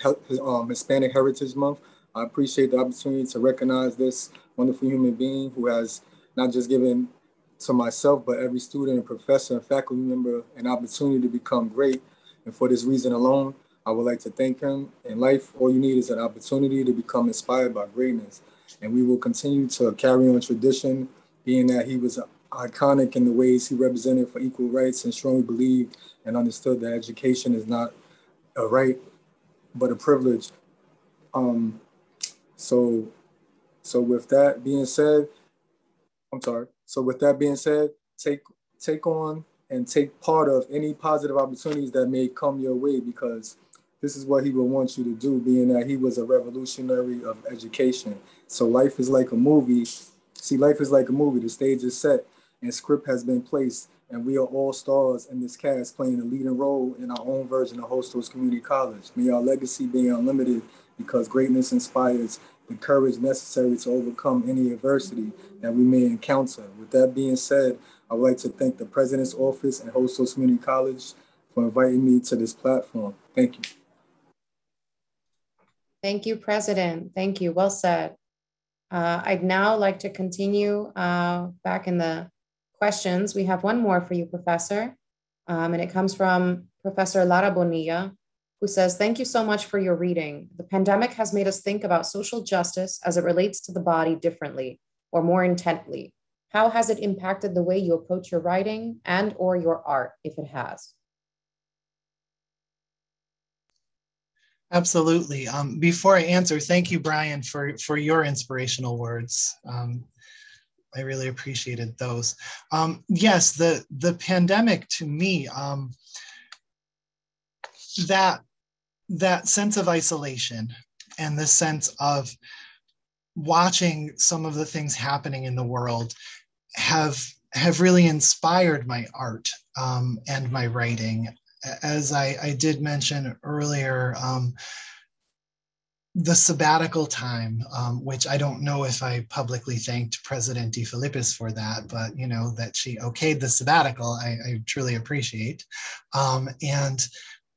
Hispanic Heritage Month, I appreciate the opportunity to recognize this wonderful human being who has not just given to myself, but every student and professor and faculty member an opportunity to become great. And for this reason alone, I would like to thank him. In life, all you need is an opportunity to become inspired by greatness. And we will continue to carry on tradition, being that he was iconic in the ways he represented for equal rights and strongly believed and understood that education is not a right, but a privilege. So with that being said, take on and take part of any positive opportunities that may come your way, because this is what he would want you to do, being that he was a revolutionary of education. So life is like a movie. See, life is like a movie. The stage is set and script has been placed, and we are all stars in this cast playing a leading role in our own version of Hostos Community College. May our legacy be unlimited, because greatness inspires the courage necessary to overcome any adversity that we may encounter. With that being said, I I would like to thank the President's Office and Hostos Community College for inviting me to this platform. Thank you. Thank you, President. Thank you. Well said. I'd now like to continue back in the questions. We have one more for you, Professor, and it comes from Professor Lara Bonilla, who says, thank you so much for your reading. The pandemic has made us think about social justice as it relates to the body differently or more intently. How has it impacted the way you approach your writing and or your art, if it has? Absolutely. Before I answer, thank you, Brian, for your inspirational words. I really appreciated those. Yes, the pandemic to me, that sense of isolation and the sense of watching some of the things happening in the world have really inspired my art and my writing. As I did mention earlier, the sabbatical time, which I don't know if I publicly thanked President de Filippis for that, but you know, that she okayed the sabbatical, I truly appreciate. And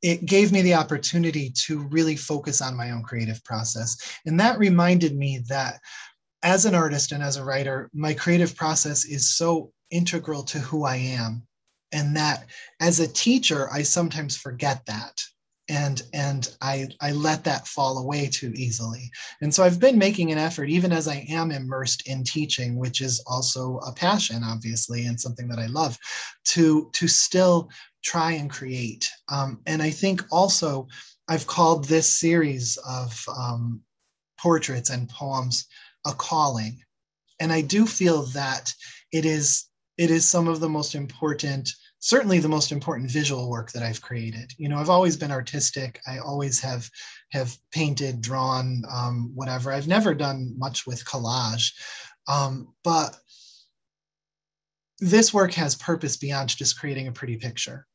it gave me the opportunity to really focus on my own creative process. And that reminded me that as an artist and as a writer, my creative process is so integral to who I am. And that as a teacher, I sometimes forget that. And I let that fall away too easily. And so I've been making an effort, even as I am immersed in teaching, which is also a passion, obviously, and something that I love, to still try and create. And I think also I've called this series of portraits and poems a calling. And I do feel that it is some of the most important, certainly the most important visual work that I've created. You know, I've always been artistic. I always have painted, drawn, whatever. I've never done much with collage, but this work has purpose beyond just creating a pretty picture.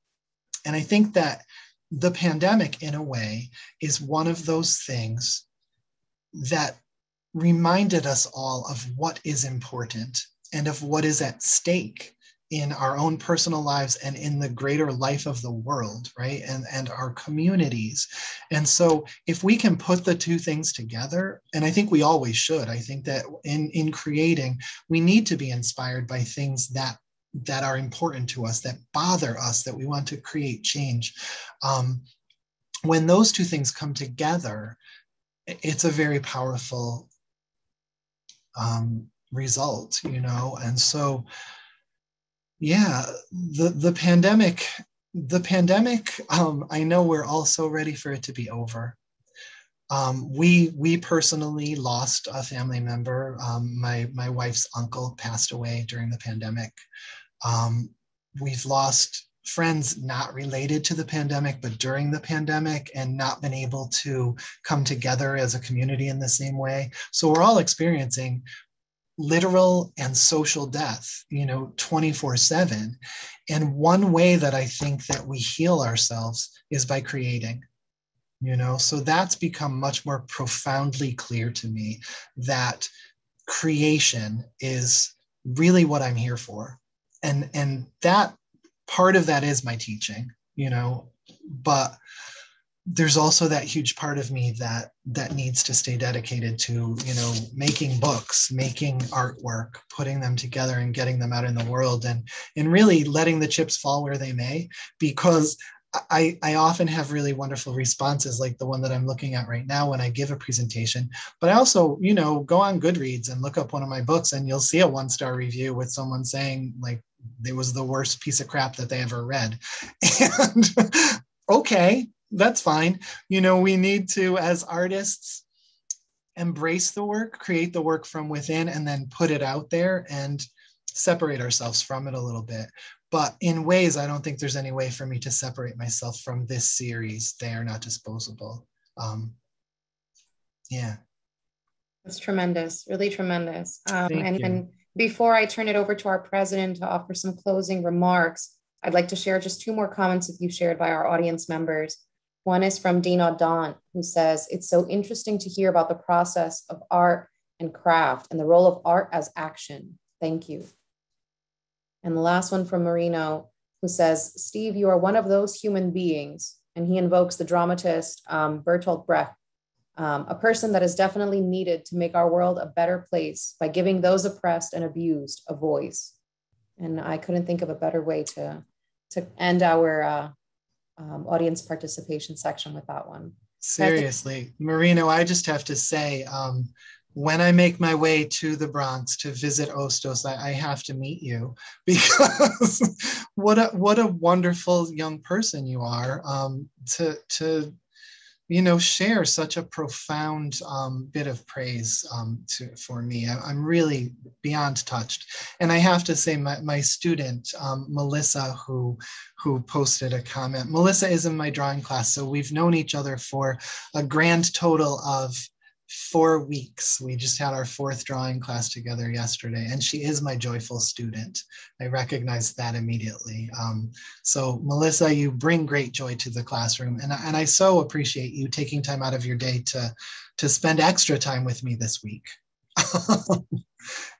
And I think that the pandemic, in a way, is one of those things that reminded us all of what is important and of what is at stake in our own personal lives and in the greater life of the world, right? And our communities. And so if we can put the two things together, and I think we always should, I think that in creating, we need to be inspired by things that are important to us, that bother us, that we want to create change. When those two things come together, it's a very powerful result, you know? And so, yeah, the pandemic, I know we're all so ready for it to be over. We personally lost a family member. My wife's uncle passed away during the pandemic. We've lost friends not related to the pandemic, but during the pandemic, and not been able to come together as a community in the same way. So we're all experiencing literal and social death, you know, 24/7. And one way that I think that we heal ourselves is by creating, you know, so that's become much more profoundly clear to me that creation is really what I'm here for. And that part of that is my teaching, you know, but there's also that huge part of me that needs to stay dedicated to, you know, making books, making artwork, putting them together and getting them out in the world, and really letting the chips fall where they may, because I often have really wonderful responses like the one that I'm looking at right now when I give a presentation. But I also, you know, go on Goodreads and look up one of my books and you'll see a 1-star review with someone saying like it was the worst piece of crap that they ever read. And okay. That's fine. You know, we need to, as artists, embrace the work, create the work from within, and then put it out there and separate ourselves from it a little bit. But in ways, I don't think there's any way for me to separate myself from this series, They Are Not Disposable. Yeah. That's tremendous, really tremendous. And before I turn it over to our president to offer some closing remarks, I'd like to share just 2 more comments that you shared by our audience members. One is from Dean O'Don, who says, it's so interesting to hear about the process of art and craft and the role of art as action. Thank you. And the last one from Marino, who says, Steve, you are one of those human beings. And he invokes the dramatist Bertolt Brecht, a person that is definitely needed to make our world a better place by giving those oppressed and abused a voice. And I couldn't think of a better way to end our audience participation section with that one. Seriously, Marino, I just have to say, when I make my way to the Bronx to visit Hostos, I have to meet you, because what a wonderful young person you are, to share such a profound bit of praise for me. I'm really beyond touched. And I have to say, my student, Melissa, who posted a comment. Melissa is in my drawing class, so we've known each other for a grand total of 4 weeks. We just had our 4th drawing class together yesterday, and she is my joyful student. I recognized that immediately. So Melissa, you bring great joy to the classroom, and I so appreciate you taking time out of your day to spend extra time with me this week.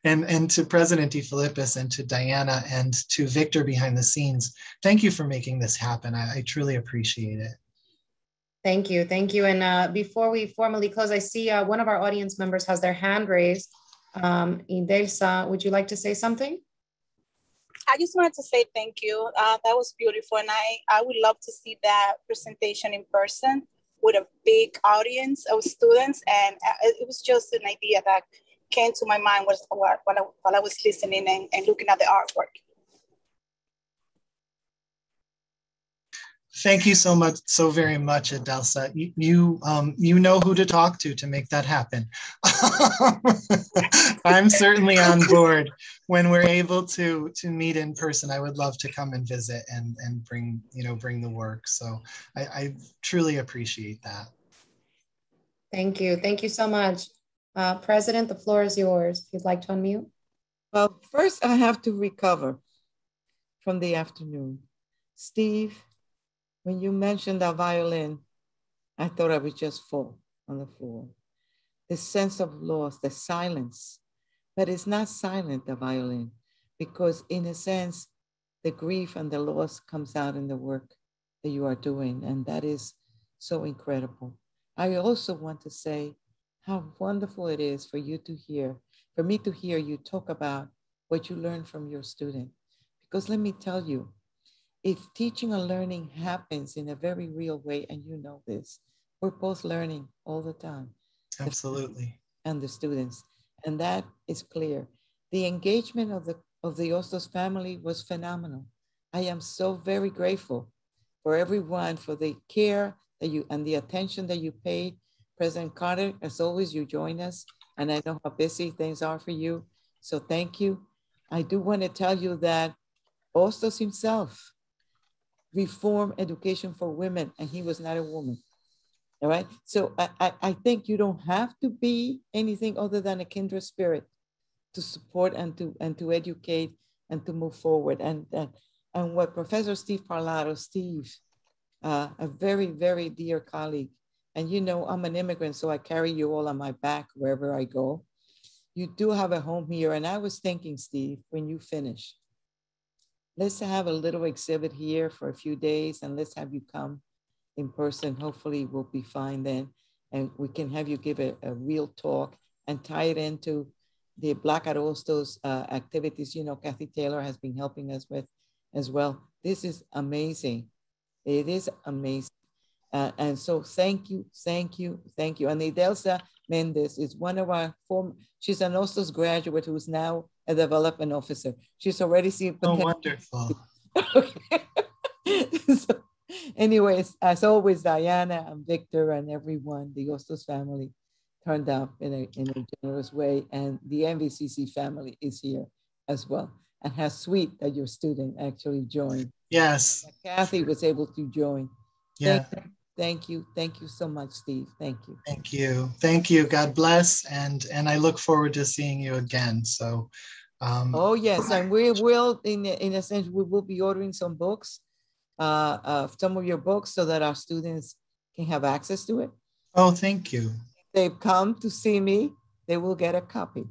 And to President DeFilippis and to Diana and to Victor behind the scenes, thank you for making this happen. I truly appreciate it. Thank you. Thank you. And before we formally close, I see one of our audience members has their hand raised. Idelsa, would you like to say something? I just wanted to say thank you. That was beautiful. And I would love to see that presentation in person with a big audience of students. And it was just an idea that came to my mind while I was listening and looking at the artwork. Thank you so much, so very much, Idelsa. You know who to talk to make that happen. I'm certainly on board. When we're able to meet in person, I would love to come and visit and bring the work. So I truly appreciate that. Thank you. Thank you so much. President, the floor is yours, if you'd like to unmute. Well, first I have to recover from the afternoon. Steve, when you mentioned that violin, I thought I would just fall on the floor. The sense of loss, the silence, but it's not silent, the violin, because in a sense, the grief and the loss comes out in the work that you are doing, and that is so incredible. I also want to say how wonderful it is for me to hear you talk about what you learned from your student, because let me tell you, if teaching and learning happens in a very real way, and you know this, we're both learning all the time. Absolutely. And the students, and that is clear. The engagement of the Hostos family was phenomenal. I am so very grateful for everyone, for the care that you and the attention that you paid. President Carter, as always, you join us, and I know how busy things are for you, so thank you. I do want to tell you that Hostos himself reform education for women, and he was not a woman, all right? So I think you don't have to be anything other than a kindred spirit to support and to educate and to move forward. And what Professor Steve Parlato, a very, very dear colleague, and I'm an immigrant, so I carry you all on my back wherever I go. You do have a home here, and I was thinking, Steve, when you finish, let's have a little exhibit here for a few days, and let's have you come in person. Hopefully we'll be fine then. And we can have you give a real talk and tie it into the Black at Hostos activities, Kathy Taylor has been helping us with as well. This is amazing. It is amazing. And so thank you, thank you, thank you. And Idelsa Mendez is one of our former, she's an Hostos graduate who's now a development officer. She's already seen. Oh, wonderful. Okay. So, anyways, as always, Diana and Victor and everyone, the Hostos family turned up in a generous way, and the MVCC family is here as well. And how sweet that your student actually joined. Yes. And Kathy was able to join. Yeah. Thank you. Thank you so much, Steve. Thank you. Thank you. Thank you. God bless. And I look forward to seeing you again. So. Oh, yes. And we will, in a sense, we will be ordering some books, some of your books, so that our students can have access to it. Oh, thank you. If they've come to see me, they will get a copy.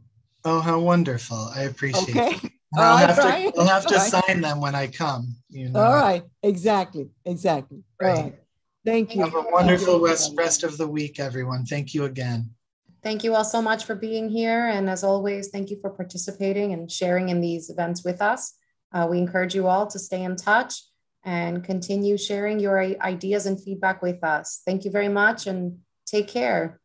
Oh, how wonderful. I appreciate it. I'll have to sign them when I come. You know? All right. Exactly. Right. All right. Thank you. Have a wonderful rest of the week, everyone. Thank you again. Thank you all so much for being here. And as always, thank you for participating and sharing in these events with us. We encourage you all to stay in touch and continue sharing your ideas and feedback with us. Thank you very much and take care.